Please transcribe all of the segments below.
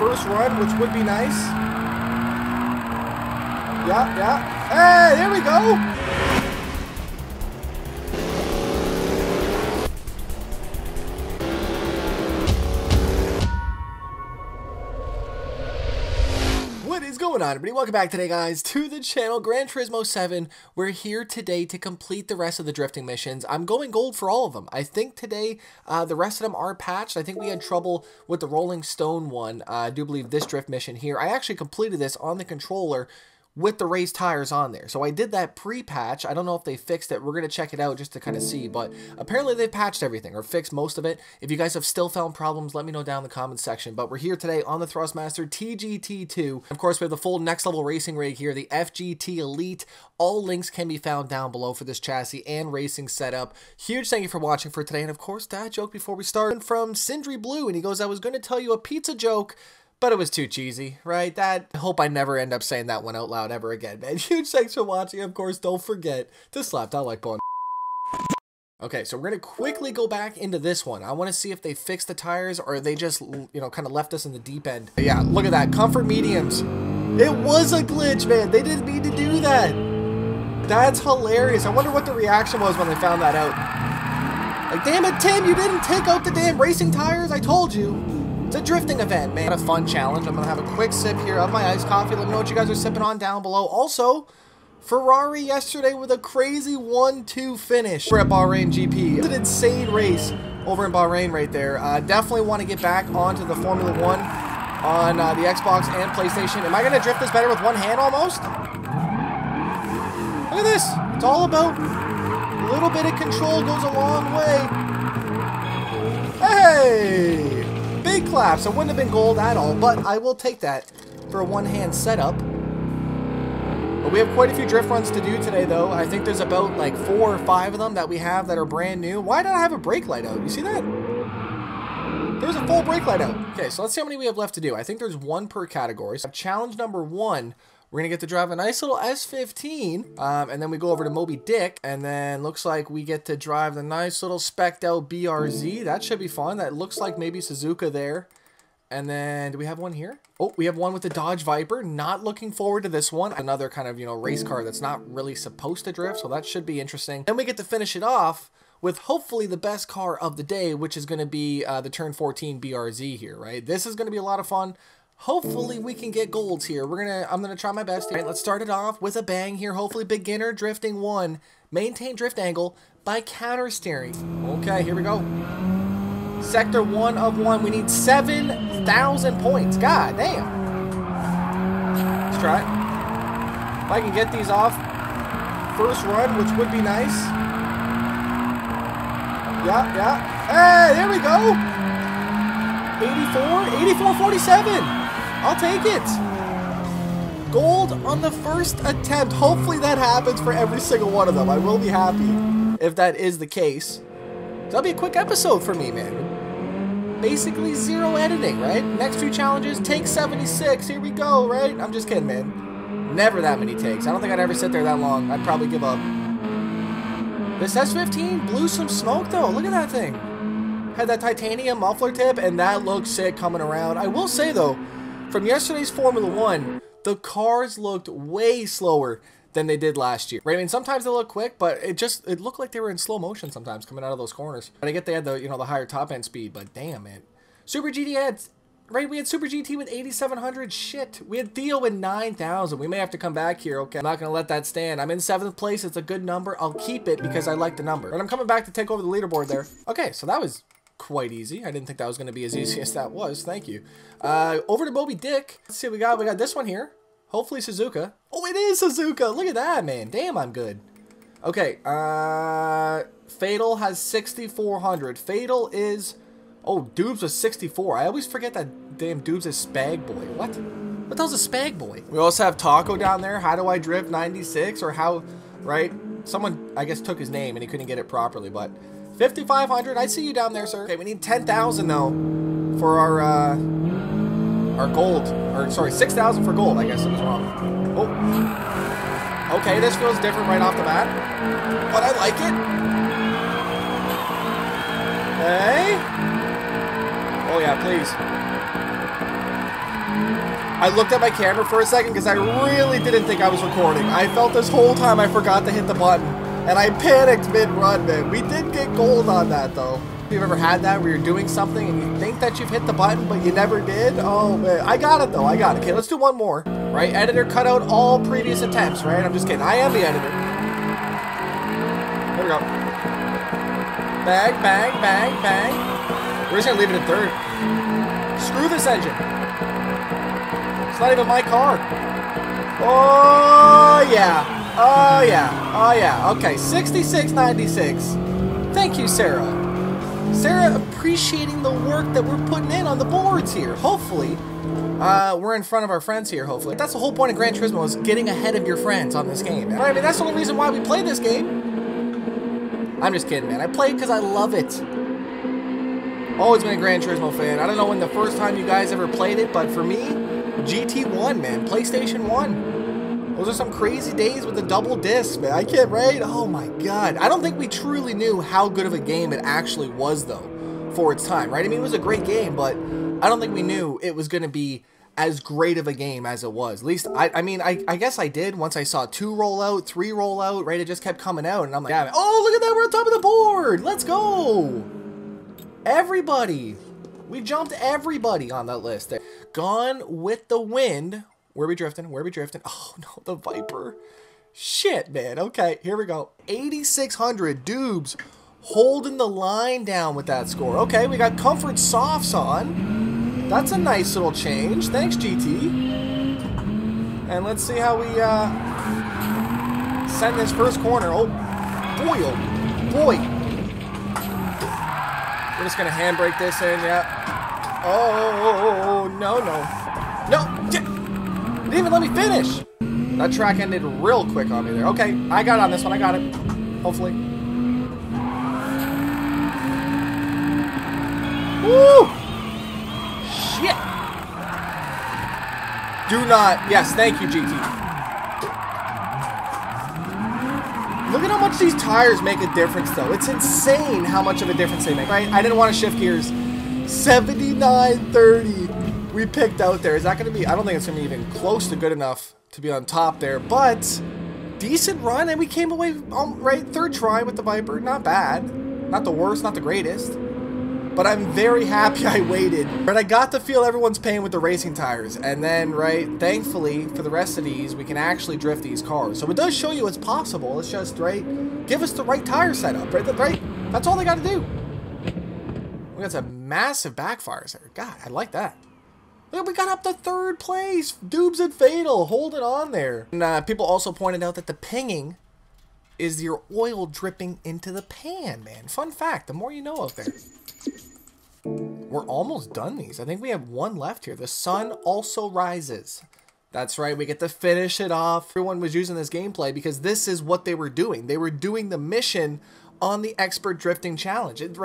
first run, which would be nice. Yeah, yeah. Hey, there we go. What is going on, everybody? Welcome back today, guys, to the channel. Gran Turismo 7. We're here today to complete the rest of the drifting missions. I'm going gold for all of them. I think today the rest of them are patched. I think we had trouble with the Rolling Stone one. I do believe this drift mission here. I actually completed this on the controller with the raised tires on there. So I did that pre-patch. I don't know if they fixed it. We're going to check it out just to kind of see, but apparently they patched everything or fixed most of it. If you guys have still found problems, let me know down in the comments section. But we're here today on the Thrustmaster TGT2. Of course, we have the full Next Level Racing rig here, the FGT Elite. All links can be found down below for this chassis and racing setup. Huge thank you for watching for today. And of course, that joke before we start from Sindri Blue, and he goes, I was going to tell you a pizza joke, but it was too cheesy, right? I hope I never end up saying that one out loud ever again, man. Huge thanks for watching. Of course, don't forget to slap that like button. Okay, so we're going to quickly go back into this one. I want to see if they fixed the tires or they just, you know, kind of left us in the deep end. But yeah, look at that. Comfort mediums. It was a glitch, man. They didn't mean to do that. That's hilarious. I wonder what the reaction was when they found that out. Like, damn it, Tim, you didn't take out the damn racing tires. I told you. It's a drifting event, man. What a fun challenge. I'm going to have a quick sip here of my iced coffee. Let me know what you guys are sipping on down below. Also, Ferrari yesterday with a crazy 1-2 finish. We're at Bahrain GP. It's an insane race over in Bahrain right there. Definitely want to get back onto the Formula 1 on the Xbox and PlayStation. Am I going to drift this better with one hand almost? Look at this. It's all about a little bit of control goes a long way. Hey! Big claps. It wouldn't have been gold at all, but I will take that for a one-hand setup. But we have quite a few drift runs to do today, though. I think there's about like 4 or 5 of them that we have that are brand new. Why did I have a brake light out? You see that? There's a full brake light out. Okay, so let's see how many we have left to do. I think there's one per category. So challenge number 1, we're going to get to drive a nice little S15, and then we go over to Moby Dick, and then looks like we get to drive the nice little spec'd out BRZ. That should be fun. That looks like maybe Suzuka there. And then, do we have one here? Oh, we have one with the Dodge Viper. Not looking forward to this one. Another kind of, you know, race car that's not really supposed to drift, so that should be interesting. Then we get to finish it off with hopefully the best car of the day, which is going to be the Turn 14 BRZ here, right? This is going to be a lot of fun. Hopefully we can get golds here. I'm gonna try my best here. All right, let's start it off with a bang here. Hopefully beginner drifting 1. Maintain drift angle by counter steering. Okay, here we go. Sector 1 of 1. We need 7,000 points. God damn. Let's try it. If I can get these off first run, which would be nice. Yeah, yeah. Hey, there we go. 84, 47. I'll take it. Gold on the first attempt. Hopefully that happens for every single one of them. I will be happy if that is the case. That'll be a quick episode for me, man. Basically zero editing, right? Next few challenges, take 76. Here we go, right? I'm just kidding, man. Never that many takes. I don't think I'd ever sit there that long. I'd probably give up. This S15 blew some smoke, though. Look at that thing. Had that titanium muffler tip, and that looked sick coming around. I will say, though, from yesterday's Formula 1, the cars looked way slower than they did last year. Right? I mean, sometimes they look quick, but it looked like they were in slow motion sometimes coming out of those corners. And I get they had the, you know, the higher top end speed, but damn, man. Super GT had, right? We had Super GT with 8,700. Shit. We had Theo with 9,000. We may have to come back here, okay? I'm not going to let that stand. I'm in 7th place. It's a good number. I'll keep it because I like the number. And I'm coming back to take over the leaderboard there. Okay, so that was quite easy. I didn't think that was going to be as easy as that was. Thank you. Over to Moby Dick. Let's see what we got. We got this one here. Hopefully Suzuka. Oh, it is Suzuka. Look at that, man. Damn, I'm good. Okay. Fatal has 6,400. Fatal is... Oh, Dubes was 64. I always forget that damn Dubes is Spag Boy. What? What the hell's a Spag Boy? We also have Taco down there. How do I drift 96? Or how... Right? Someone, I guess, took his name and he couldn't get it properly, but... 5,500. I see you down there, sir. Okay, we need 10,000 though for our gold. Or sorry, 6,000 for gold. I guess it was wrong. Oh. Okay, this feels different right off the bat, but I like it. Hey. Oh yeah, please. I looked at my camera for a second because I really didn't think I was recording. I felt this whole time I forgot to hit the button, and I panicked mid-run, man. We did get gold on that, though. If you've ever had that where you're doing something and you think that you've hit the button, but you never did, oh, man. I got it, though. I got it. Okay, let's do one more, right? Editor, cut out all previous attempts, right? I'm just kidding. I am the editor. There we go. Bang, bang, bang, bang. We're just going to leave it at third. Screw this engine. It's not even my car. Oh, yeah. Oh, yeah. Oh, yeah. Okay, 66.96. Thank you, Sarah. Sarah appreciating the work that we're putting in on the boards here. Hopefully, we're in front of our friends here, hopefully. That's the whole point of Gran Turismo, is getting ahead of your friends on this game. I mean, that's the only reason why we play this game. I'm just kidding, man. I play it because I love it. Always been a Gran Turismo fan. I don't know when the first time you guys ever played it, but for me, GT1, man. PlayStation 1. Those are some crazy days with the double disc, man. I can't, right? Oh, my God. I don't think we truly knew how good of a game it actually was, though, for its time, right? I mean, it was a great game, but I don't think we knew it was going to be as great of a game as it was. At least, I mean, I guess I did once I saw 2 roll out, 3 roll out, right? It just kept coming out, and I'm like, yeah, oh, look at that, we're on top of the board! Let's go! Everybody! We jumped everybody on that list. Gone with the Wind. Where are we drifting? Where are we drifting? Oh, no, the Viper. Shit, man. Okay, here we go. 8,600 Dubes holding the line down with that score. Okay, we got Comfort Softs on. That's a nice little change. Thanks, GT. And let's see how we send this first corner. Oh, boy, oh, boy. We're just going to handbrake this in, yeah. Oh, no, no. No, didn't even let me finish. That track ended real quick on me there. Okay, I got on this one. I got it, hopefully. Woo! Do not, yes, thank you, GT. Look at how much these tires make a difference, though. It's insane how much of a difference they make, right? I didn't want to shift gears. 79.30 we picked out there. Is that going to be, I don't think it's going to be even close to good enough to be on top there, but decent run, and we came away, right, third try with the Viper. Not bad. Not the worst, not the greatest. But I'm very happy I waited. But I got to feel everyone's pain with the racing tires. And then, right, thankfully, for the rest of these, we can actually drift these cars. So it does show you it's possible. It's just, right, give us the right tire setup, right? That's all they got to do. We got some massive backfires there. God, I like that. Look, we got up to third place. Dubes and Fatal. Hold it on there. And people also pointed out that the pinging is your oil dripping into the pan, man. Fun fact, the more you know out there. We're almost done these. I think we have one left here. The sun also rises. That's right. We get to finish it off. Everyone was using this gameplay because this is what they were doing. They were doing the mission on the Expert Drifting Challenge. It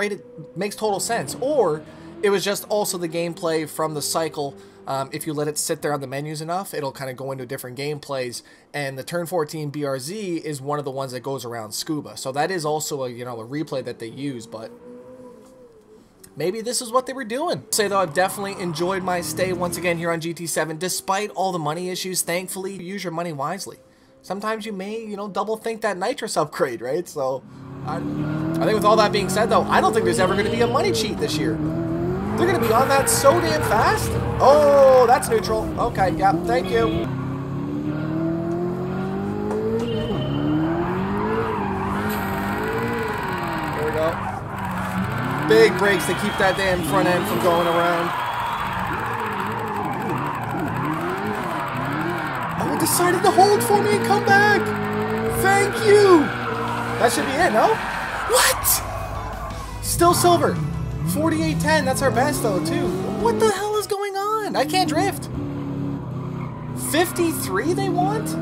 makes total sense. Or it was just also the gameplay from the cycle. If you let it sit there on the menus enough, it'll kind of go into different gameplays. And the Turn 14 BRZ is one of the ones that goes around Scuba. So that is also a, you know, a replay that they use, but maybe this is what they were doing. Say though, I've definitely enjoyed my stay once again here on GT7, despite all the money issues. Thankfully, you use your money wisely. Sometimes you may, you know, double think that nitrous upgrade, right? So, I think with all that being said though, I don't think there's ever going to be a money cheat this year. They're going to be on that so damn fast. Oh, that's neutral. Okay, yeah, thank you. Big brakes to keep that damn front end from going around. Oh, it decided to hold for me and come back. Thank you. That should be it, no? What? Still silver. 48.10. That's our best, though, too. What the hell is going on? I can't drift. 53 they want?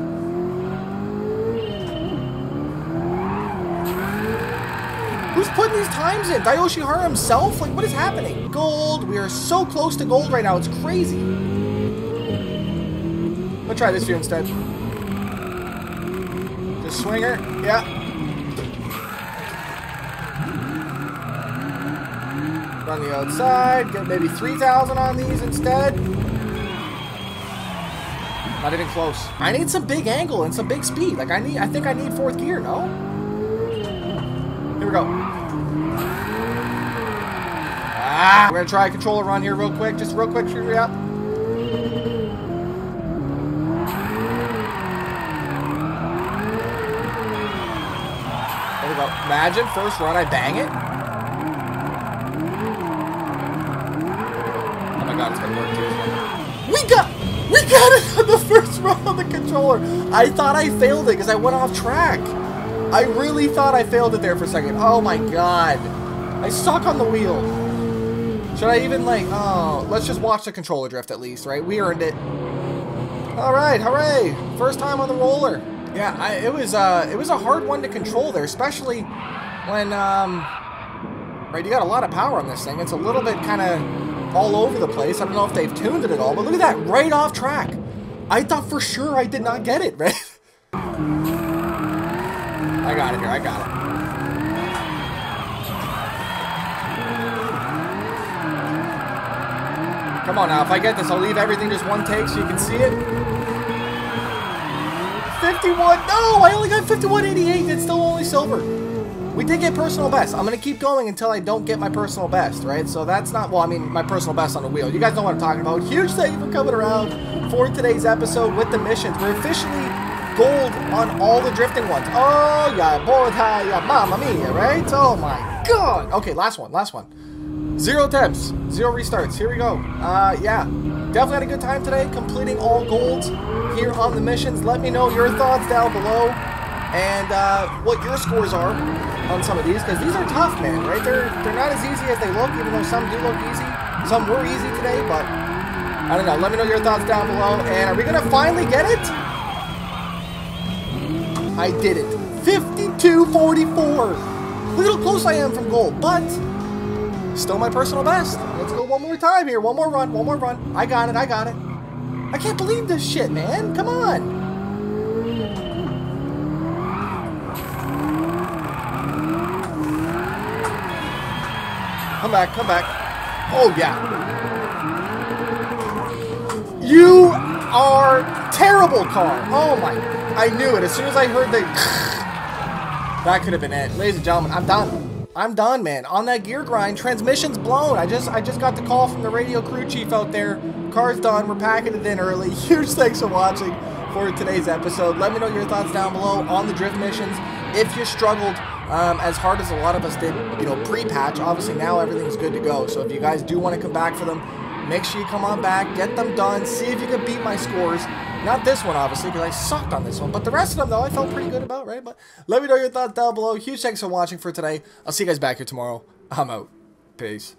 Who's putting these times in? Dayoshi Hara himself? Like, what is happening? Gold. We are so close to gold right now. It's crazy. I'll try this view instead. The swinger. Yeah. Run the outside. Get maybe 3,000 on these instead. Not even close. I need some big angle and some big speed. Like I think I need fourth gear, no? Here we go. Ah, we're gonna try a controller run here real quick. Just real quick, shoot me up. There we go. Imagine first run, I bang it. Oh my God, it's gonna work too. We got it on the first run on the controller. I thought I failed it because I went off track. I really thought I failed it there for a second. Oh my God. I suck on the wheel. Should I even like, oh, let's just watch the controller drift at least, right? We earned it. All right, hooray. First time on the roller. Yeah, it was a hard one to control there, especially when, right, you got a lot of power on this thing. It's a little bit kind of all over the place. I don't know if they've tuned it at all, but look at that, right off track. I thought for sure I did not get it, right? I got it here, I got it. Come on now, if I get this, I'll leave everything just one take so you can see it. 51, no, I only got 51.88, it's still only silver. We did get personal best. I'm going to keep going until I don't get my personal best, right? So that's not, well, I mean, my personal best on the wheel. You guys know what I'm talking about. Huge thank you for coming around for today's episode with the missions. We're officially gold on all the drifting ones. Oh, yeah, boy, yeah, mama mia, right? Oh, my God. Okay, last one. 0 attempts, 0 restarts. Here we go. Yeah, definitely had a good time today completing all golds here on the missions. Let me know your thoughts down below and what your scores are on some of these, because these are tough, man, right? They're not as easy as they look, even though some do look easy. Some were easy today, but I don't know. Let me know your thoughts down below. And are we going to finally get it? I did it. 52.44. Look how close I am from goal, but still my personal best. Let's go one more time here. One more run. I got it. I can't believe this shit, man. Come on. Come back. Oh, yeah. You are terrible, car. Oh, my. I knew it. As soon as I heard the... that could have been it. Ladies and gentlemen, I'm done. I'm done, man. On that gear grind, transmission's blown. I just got the call from the radio crew chief out there. Car's done. We're packing it in early. Huge thanks for watching for today's episode. Let me know your thoughts down below on the drift missions. If you struggled... as hard as a lot of us did, you know, pre-patch, obviously now everything's good to go. So if you guys do want to come back for them, make sure you come on back, get them done, see if you can beat my scores. Not this one, obviously, because I sucked on this one. But the rest of them, though, I felt pretty good about, right? But let me know your thoughts down below. Huge thanks for watching for today. I'll see you guys back here tomorrow. I'm out. Peace.